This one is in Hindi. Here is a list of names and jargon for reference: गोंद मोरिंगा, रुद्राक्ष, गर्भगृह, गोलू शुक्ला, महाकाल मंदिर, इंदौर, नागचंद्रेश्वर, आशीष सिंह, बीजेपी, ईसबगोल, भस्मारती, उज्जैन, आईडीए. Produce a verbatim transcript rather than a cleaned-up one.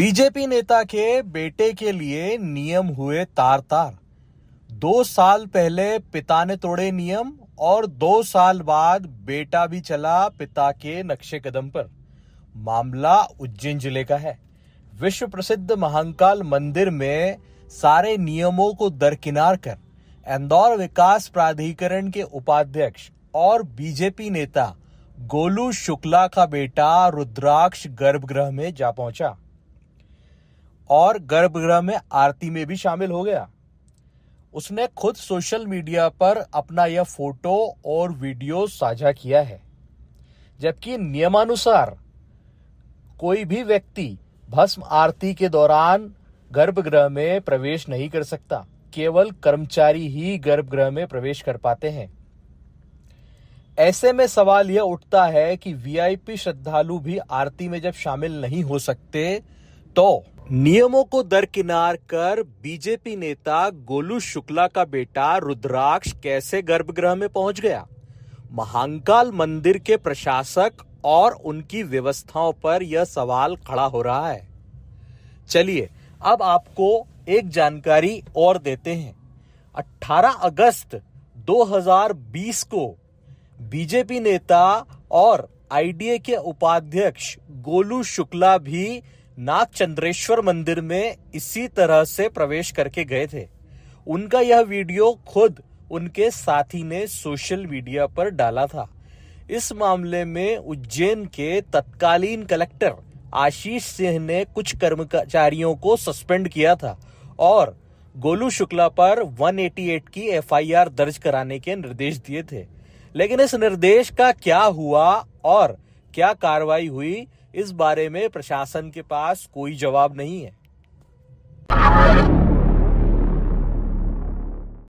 बीजेपी नेता के बेटे के लिए नियम हुए तार तार। दो साल पहले पिता ने तोड़े नियम और दो साल बाद बेटा भी चला पिता के नक्शे कदम पर। मामला उज्जैन जिले का है। विश्व प्रसिद्ध महाकाल मंदिर में सारे नियमों को दरकिनार कर इंदौर विकास प्राधिकरण के उपाध्यक्ष और बीजेपी नेता गोलू शुक्ला का बेटा रुद्राक्ष गर्भगृह में जा पहुंचा और गर्भगृह में आरती में भी शामिल हो गया। उसने खुद सोशल मीडिया पर अपना यह फोटो और वीडियो साझा किया है। जबकि नियमानुसार कोई भी व्यक्ति भस्म आरती के दौरान गर्भगृह में प्रवेश नहीं कर सकता, केवल कर्मचारी ही गर्भगृह में प्रवेश कर पाते हैं। ऐसे में सवाल यह उठता है कि वीआईपी श्रद्धालु भी आरती में जब शामिल नहीं हो सकते तो नियमों को दरकिनार कर बीजेपी नेता गोलू शुक्ला का बेटा रुद्राक्ष कैसे गर्भगृह में पहुंच गया? महाकाल मंदिर के प्रशासक और उनकी व्यवस्थाओं पर यह सवाल खड़ा हो रहा है। चलिए अब आपको एक जानकारी और देते हैं। अठारह अगस्त दो हज़ार बीस को बीजेपी नेता और आईडीए के उपाध्यक्ष गोलू शुक्ला भी नागचंद्रेश्वर मंदिर में इसी तरह से प्रवेश करके गए थे। उनका यह वीडियो खुद उनके साथी ने सोशल मीडिया पर डाला था। इस मामले में उज्जैन के तत्कालीन कलेक्टर आशीष सिंह ने कुछ कर्मचारियों को सस्पेंड किया था और गोलू शुक्ला पर एक सौ अठासी की एफ आई आर दर्ज कराने के निर्देश दिए थे। लेकिन इस निर्देश का क्या हुआ और क्या कार्रवाई हुई, इस बारे में प्रशासन के पास कोई जवाब नहीं है।